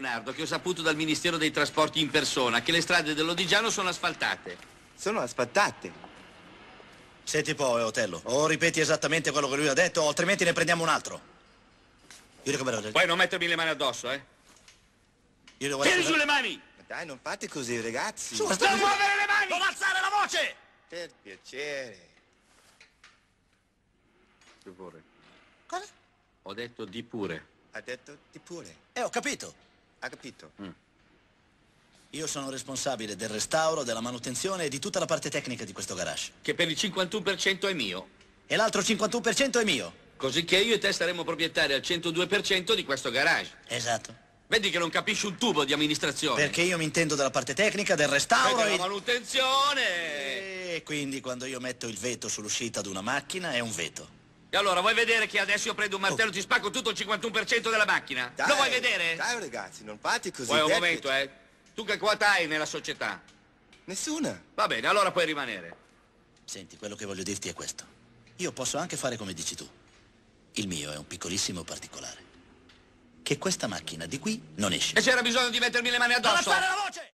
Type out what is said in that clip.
Leonardo, che ho saputo dal Ministero dei Trasporti in persona che le strade dell'Odigiano sono asfaltate. Sono asfaltate? Senti poi, Otello, o ripeti esattamente quello che lui ha detto, o altrimenti ne prendiamo un altro. Poi non mettermi le mani addosso, eh? Tiri su le mani! Ma dai, non fate così, ragazzi. Su, non muovere le mani! Non alzare la voce! Per piacere. Di pure. Cosa? Ho detto di pure. Ha detto di pure. Ho capito. Ha capito. Io sono responsabile del restauro, della manutenzione e di tutta la parte tecnica di questo garage. Che per il 51% è mio. E l'altro 51% è mio. Così che io e te saremo proprietari al 102% di questo garage. Esatto. Vedi che non capisci un tubo di amministrazione. Perché io mi intendo della parte tecnica, del restauro e della manutenzione. E quindi quando io metto il veto sull'uscita di una macchina è un veto. E allora vuoi vedere che adesso io prendo un martello e ti spacco tutto il 51% della macchina? Dai, lo vuoi vedere? Dai ragazzi, non fate così. Poi un momento, eh. Tu che quota hai nella società? Nessuna. Va bene, allora puoi rimanere. Senti, quello che voglio dirti è questo. Io posso anche fare come dici tu. Il mio è un piccolissimo particolare. Che questa macchina di qui non esce. E c'era bisogno di mettermi le mani addosso! Non alzare la voce!